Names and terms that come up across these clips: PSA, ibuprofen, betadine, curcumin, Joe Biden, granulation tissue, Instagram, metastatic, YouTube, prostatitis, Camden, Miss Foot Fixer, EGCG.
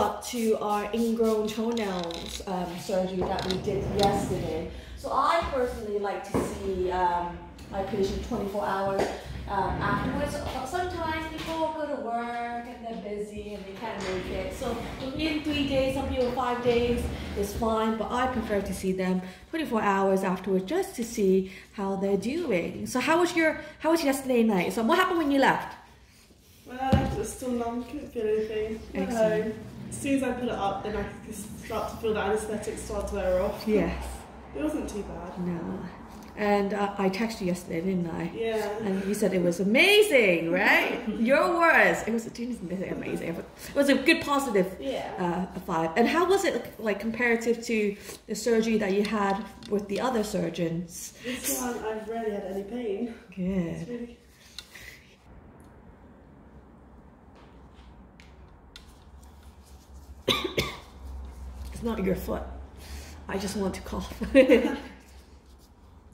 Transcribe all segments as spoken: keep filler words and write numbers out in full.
follow-up to our ingrown toenails um, surgery that we did yesterday. So I personally like to see um, my patient twenty-four hours um, afterwards. Sometimes people go to work and they're busy and they can't make it. So within three days, some people five days is fine, but I prefer to see them twenty-four hours afterwards just to see how they're doing. So how was your how was yesterday night? So what happened when you left? When I left, it was still numb, couldn't feel anything. Went home. As soon as I put it up, then I could start to feel the anaesthetic start to wear off. Yes. It wasn't too bad. No. And uh, I texted you yesterday, didn't I? Yeah. And you said it was amazing, right? Your words. It was amazing. It was a good positive yeah. uh, vibe. And how was it like comparative to the surgery that you had with the other surgeons? This one, I've rarely had any pain. Good. It's really it's not your foot. I just want to cough.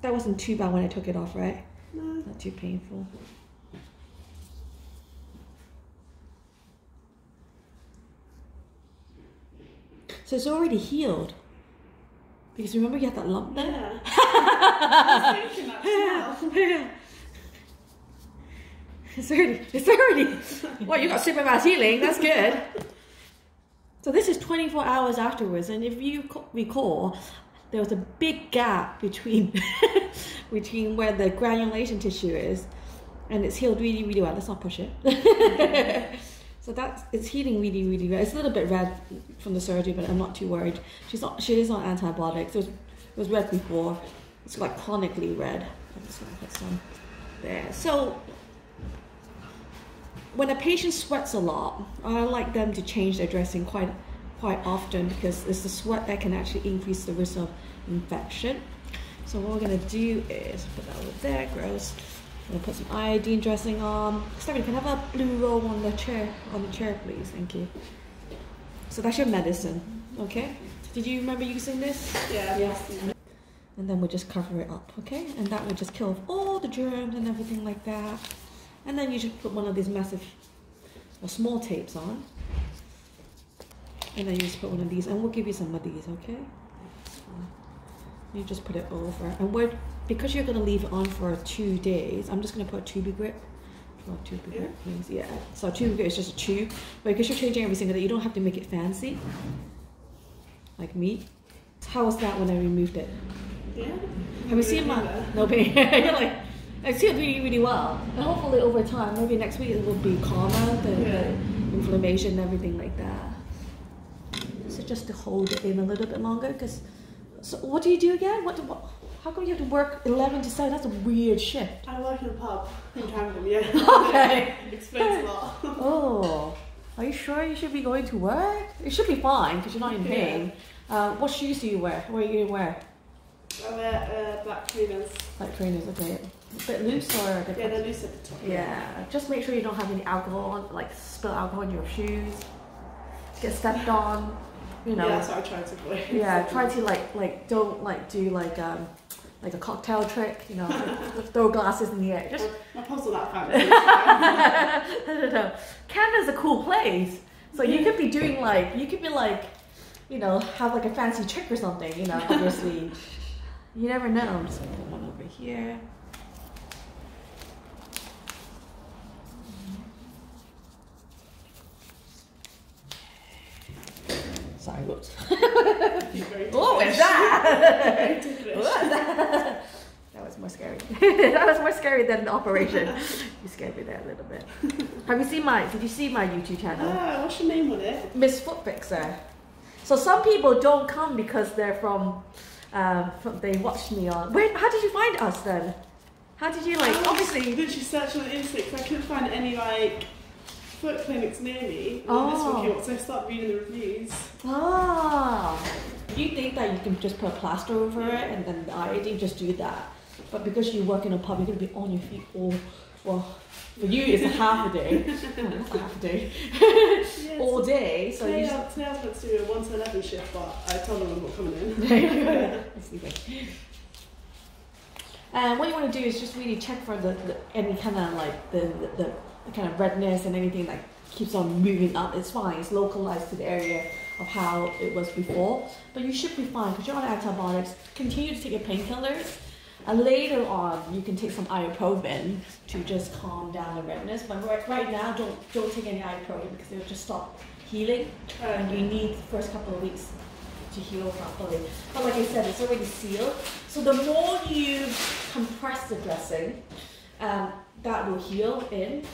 That wasn't too bad when I took it off, right? No. Not too painful. So it's already healed. Because remember you had that lump there? Yeah. I was thinking that smell. Yeah. It's already, it's already. Well, you got supermass healing, that's good. So this is twenty-four hours afterwards, and if you recall, there was a big gap between between where the granulation tissue is, and it's healed really, really well. Let's not push it. Okay. So that's it's healing really, really well. It's a little bit red from the surgery, but I'm not too worried. She's not she is on antibiotics. It was, it was red before. It's like chronically red. I'm just gonna put some there. So when a patient sweats a lot, I like them to change their dressing quite quite often because it's the sweat that can actually increase the risk of infection. So what we're going to do is put that over there, gross. I'm going to put some iodine dressing on. Stephanie, can I have a blue roll on the chair, on the chair, please? Thank you. So that's your medicine, okay? Did you remember using this? Yeah. Yes. And then we'll just cover it up, okay? And that will just kill off all the germs and everything like that. And then you just put one of these massive or small tapes on. And then you just put one of these, and we'll give you some of these, okay? You just put it over. And we're, because you're gonna leave it on for two days, I'm just gonna put a tubey grip. Well, tubey grip, please, yeah. So a tubey grip is just a tube, but because you're changing every single day, you don't have to make it fancy, like me. How was that when I removed it? Yeah. Have you seen my, no pain? You're like, it's healed really, really well, and hopefully over time, maybe next week it will be calmer, the, yeah. the inflammation and everything like that. So just to hold it in a little bit longer, because, so what do you do again? What, do, what How come you have to work eleven to seven? That's a weird shift. I work in a pub in Camden, yeah. Okay. It explains a lot. Oh, are you sure you should be going to work? It should be fine, because you're not in pain. Yeah. Uh, what shoes do you wear? What are you going to wear? I wear uh, black trainers. Black trainers, okay. A bit loose or different? Yeah, they're loose at the top. Yeah, just make sure you don't have any alcohol, like spill alcohol in your shoes, get stepped on, you know. Yeah, that's what I try to avoid. Yeah, try to like, like don't like do like um, like a cocktail trick, you know, like throw glasses in the air. Just my puzzle that fancy. I don't know. Canada's a cool place, so you could be doing like, you could be like, you know, have like a fancy trick or something, you know, obviously. You never know. I'm just gonna put one over here. Sorry, whoops. What was that? What was that? That was more scary. That was more scary than the operation. You scared me there a little bit. Have you seen my, did you see my YouTube channel? Uh, what's your name on it? Miss Foot Fixer. So some people don't come because they're from, um, from they watched me on. Wait, how did you find us then? How did you like, I obviously. Did you search on Instagram? I couldn't find any like, foot clinics near me. Oh. This one came up, so I started reading the reviews. Ah. You think that you can just put a plaster over yeah. it and then the iodine just do that. But because you work in a pub, you're going to be on your feet all, well, for you it's a half a day. Well, a half a day. Yeah, all day. So today, you just... today I was supposed to do a one to eleven shift, but I told them I'm not coming in. That's the thing. And what you want to do is just really check for the, the any kind of like the, the, the kind of redness and anything like keeps on moving up. It's fine. It's localized to the area of how it was before. But you should be fine because you're on antibiotics. Continue to take your painkillers. And later on, you can take some ibuprofen to just calm down the redness. But right, right now, don't, don't take any ibuprofen because it will just stop healing. And you need the first couple of weeks to heal properly. But like I said, it's already sealed. So the more you compress the dressing, um, that will heal in.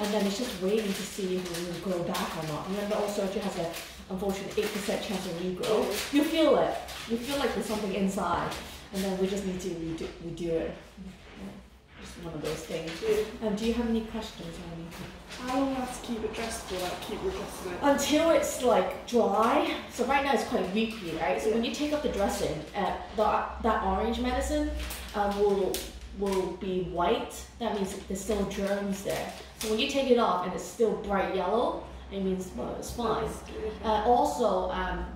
And then it's just waiting to see if it will grow back or not. Remember also, if you have an unfortunate eight percent chance of regrowth, you feel it. You feel like there's something inside. And then we just need to redo, redo it. Yeah. Just one of those things. Yeah. Um, do you have any questions or anything? How long do you have to keep it dressed for? Like, keep redressing it? Until it's like dry. So right now it's quite weepy, right? So yeah. When you take up the dressing, uh, the, that orange medicine um, will will be white. That means there's still germs there. So when you take it off and it's still bright yellow, it means well, it's fine. Uh, also. Um,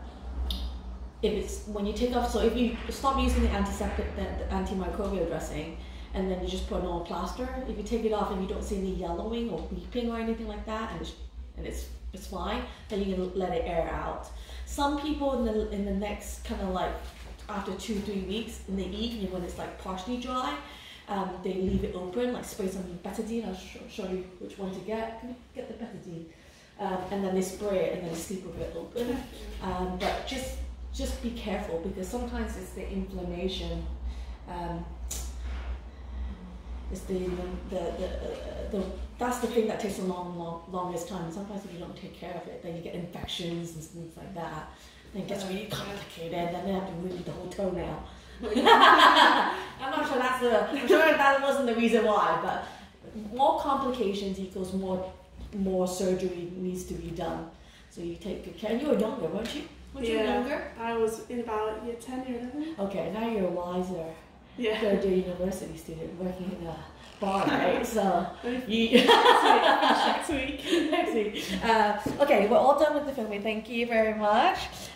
If it's when you take off, so if you stop using the antiseptic, the, the antimicrobial dressing, and then you just put a normal plaster, if you take it off and you don't see any yellowing or weeping or anything like that, and it's and it's, it's fine, then you can let it air out. Some people in the in the next kind of like after two three weeks in the evening when it's like partially dry, um, they leave it open, like spray some betadine. I'll sh show you which one to get. Can you get the betadine? Um, and then they spray it and then sleep with it open. Um, but just Just be careful because sometimes it's the inflammation, um, it's the, the, the, the, the, that's the thing that takes the long, long, longest time. Sometimes if you don't take care of it, then you get infections and things like that. Then it gets really complicated and then they have to remove the whole toenail. I'm not sure that's the, I'm sure that wasn't the reason why, but more complications equals more, more surgery needs to be done. So you take good care. And you were younger, weren't you? Were you yeah, younger? I was in about year ten, year eleven. Okay, now you're wiser. Yeah. Third year university student working in a bar, right? So you next week. Next week. Next week. Uh, okay, we're all done with the filming. Thank you very much.